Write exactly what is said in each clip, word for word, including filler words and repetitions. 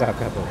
ครับครับผม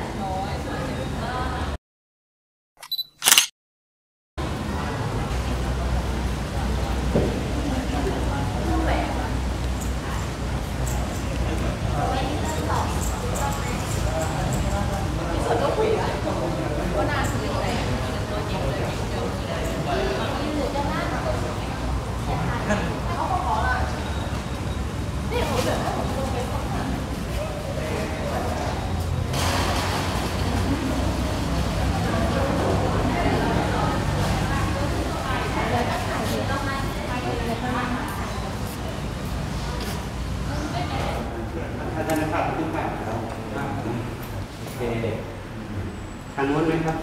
ทางโน้นไหมครับ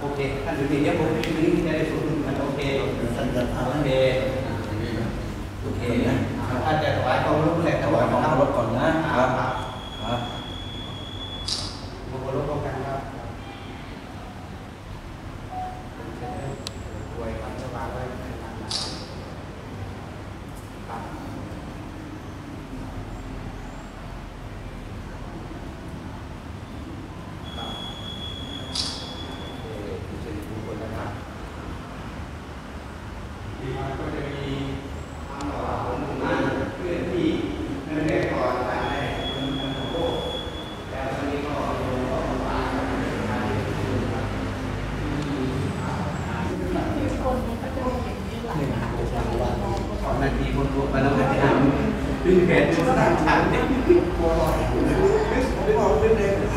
โอเคท่านถึงสี่แยกผมที่นี่จะได้สูงขึ้นโอเคสันติภาพโอเคโอเคนะถ้าจะถวายกองรถแรกถวายของรถก่อนนะครับครับกองรถกองกันครับป่วยครับจะวางไว้ครับนาทีบนตัวไปแล้วก็จะทำดึงแขนจนสร้างชั้นเด็กพอไม่พอขึ้นเลยนี่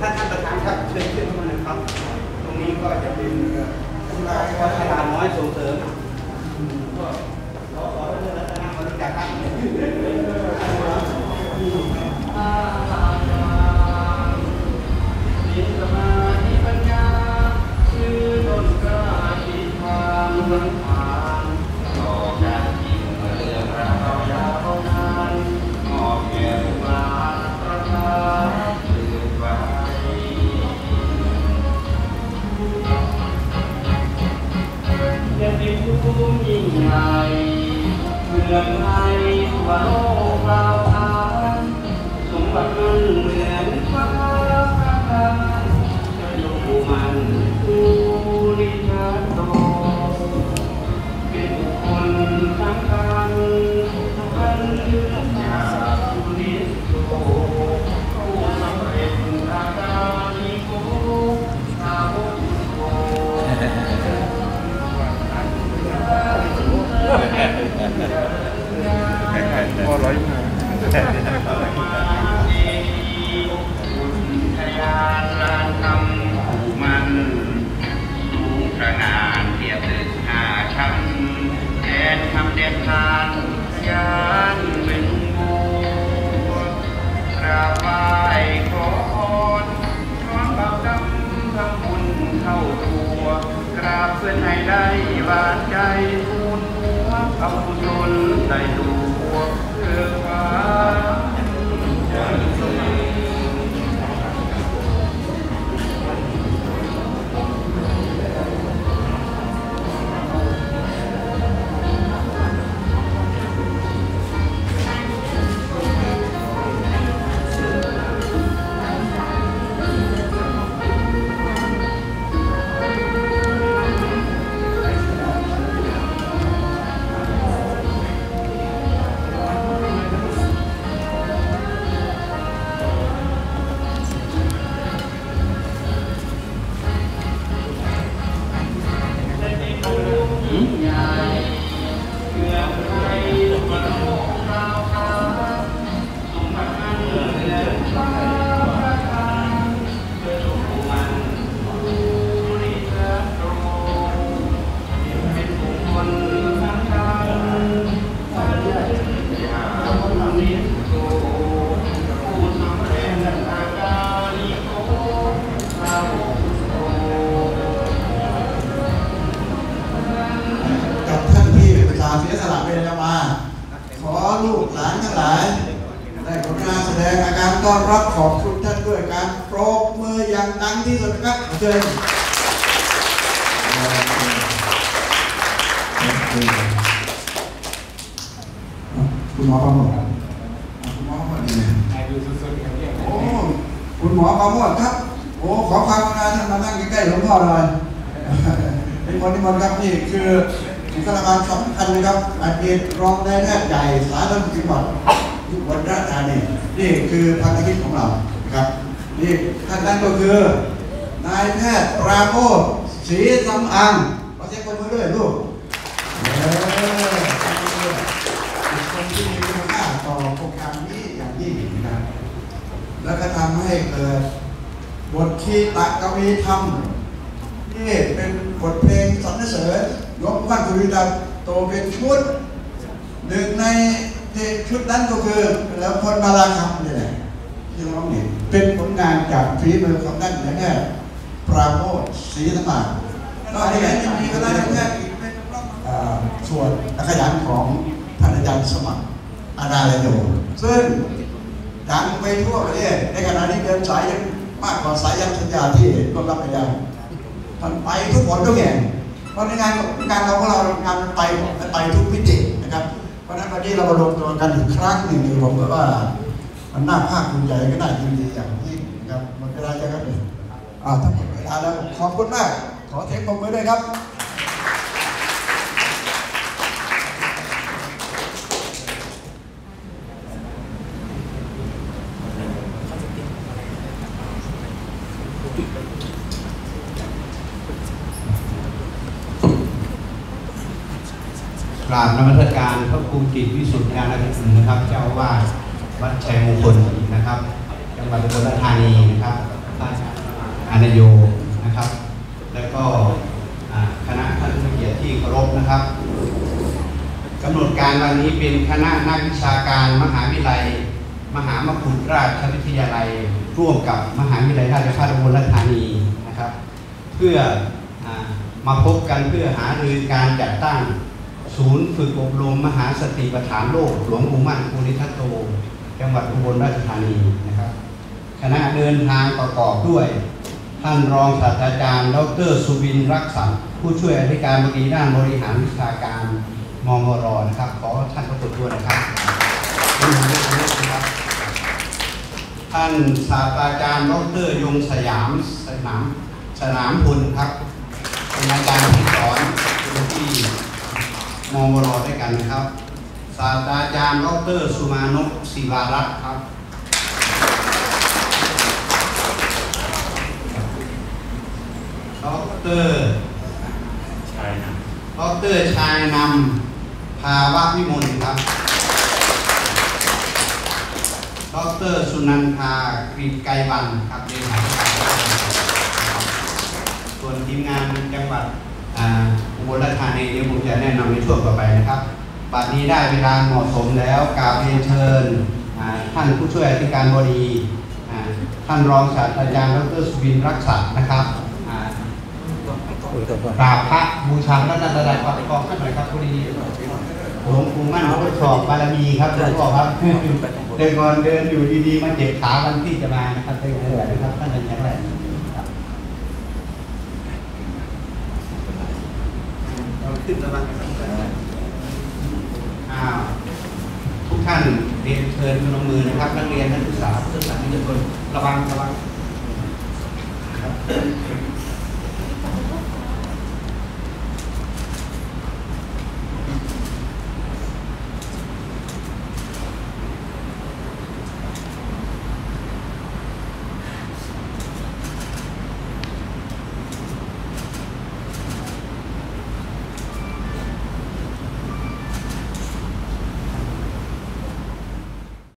ถ้าท่านประธานครับเชิญขึ้นมาเลยครับตรงนี้ก็จะเป็นคุณนายวัชราน้อยส่งเสริมก็ขอขอเรื่องรัตนามารู้จักครับยิ่งใหญ่เมืองไทยว่าโลกเราอาสมบัติมันเหมือนฟ้าจะอยู่มันคู่นิชาโตเป็นบุคคลสำคัญท่านเลือกจากสุริยโตผู้สำเร็จอาการนิโกสาวกโตพอร้อยมาแต่ที่ไหนก็ได้ทยานลานทำผูมันสูงกระงานเทียบตึกหาชั้นแดนทำแดนทานทยานเป็นบูกระบายขอพรพร้อมเป่าดำทำบุญเข้าตัวกราบเพื่อให้ได้หวานใจบุญหัวเอาบุญล้นใจดูเรื่องว่าต้อนรับขอบคุณท่านด้วยการปรบมืออย่างดังที่สุดนะครับเชิญ คุณหมอประโมทครับคุณหมอประโมทดีไอดูสุดๆอย่างเงี้ยโอ้คุณหมอประโมทครับโอ้ขอความกรุณาท่านมานั่งใกล้ๆหลวงพ่อเลยเป็นคนที่มันครับนี่คือสถานการณ์สำคัญนะครับอดีตรองนายแพทย์ใหญ่สาธารณสุขจังหวัดอุบลราชธานีนี่คือภารกิจของเราครับนี่ท่านนั้นก็คือนายแพทย์ปราโมทศรีสำอางขอเช็คคนมือด้วยลูกคนที่มีคุณค่าต่อโครงการนี้อย่างยิ่งนะครับแล้วก็ทำให้เกิดบทที่ตะกวีธรรมนี่เป็นบทเพลงสรรเสริญยกบ้านคุณวิดาโตเป็นชุดหนึ่งในชุดนั้นก็คือแล้วคนมาลาคำนี่แหละที่น้องเห็นเป็นผลงานจากฝีมือของท่านนายแพทย์ปราโมทศรีสำอางก็ในแง่ที่มีคณะนายแพทย์อีกเป็นส่วนขยันของท่านอาจารย์สมัครอาณาลัยโยซึ่งดังไปทั่วประเทศในขณะนี้เดินสายยังมากกว่าสายยันสัญญาที่ร่วมรับไปได้มันไปทุกคนทุกแห่งเพราะในงานการเราของเรางานไปไปทุกมิตินะครับเพราะนั้นวันนี้เรามาลงตัวกันอีกครั้งหนึ่งผมก็ว่ามันน่าภาคภูมิใจก็น่ายินดีอย่างยิ่งนะครับหมดเวลาแล้วครับเนี่ยอ่าทั้งหมดเวลาแล้วขอบคุณมากขอเทคปรบมือด้วยครับกราบนมัสการพระครูจิตวิสุทธิญาณทิพย์นะครับเจ้าอาวาสวัดชัยมงคลนะครับจังหวัดอุบลราชธานีนะครับท่านอาณาโยนะครับและก็คณะท่านผู้เกียรติที่เคารพนะครับกำหนดการวันนี้เป็นคณะนักวิชาการมหาวิทยาลัยมหามกุฏราชวิทยาลัยร่วมกับมหาวิทยาลัยราชภัฏอุบลราชธานีนะครับเพื่อมาพบกันเพื่อหารือการจัดตั้งศูนย์ฝึกอบรมมหาสติปัฏฐานโลกหลวงปู่มั่นภูริทัตโตจังหวัดอุบลราชธานีนะครับคณะเดินทางประกอบด้วยท่านรองศาสตราจารย์ดรสุวินรักษาผู้ช่วยอธิการบดีด้านบริหารวิชาการมมรนะครับขอท่านประกอบด้วยนะครับท่านศาสตราจารย์ดรยงสยามสนามสนามพลครับเป็นอาจารย์ที่สอนที่มมรด้วยกันนะครับศาสตราจารย์ดรสุมานพศิวารัตน์ครับดรชายนำดรชายนำภาวะวิมลครับดรสุนันทากรีไกรบันครับเลขาธิการส่วนทีมงานจังหวัดอุบลราชธานีผมจะแนะนำในช่วงต่อไปนะครับบัดนี้ได้เวลาเหมาะสมแล้วกราบเรียนเชิญท่านผู้ช่วยอธิการบดีท่านรองศาสตราจารย์ดรสุวินรักษานะครับกราบพระบูชาพระนันทดาปฏิกรขึ้นหน่อยครับพอดีหลวงปู่มั่นทดสอบบารมีครับหลวงพ่อครับเดินก่อนเดินอยู่ดีๆมาเจ็บขาวันที่จะมานะครับเป็นอะไรนะครับท่านอาจารย์แรกขึ้นระวังทุกท่านเรียนเชิญลงมือนะครับนักเรียนนักศึกษาทุกท่านทุกคนระวังระวัง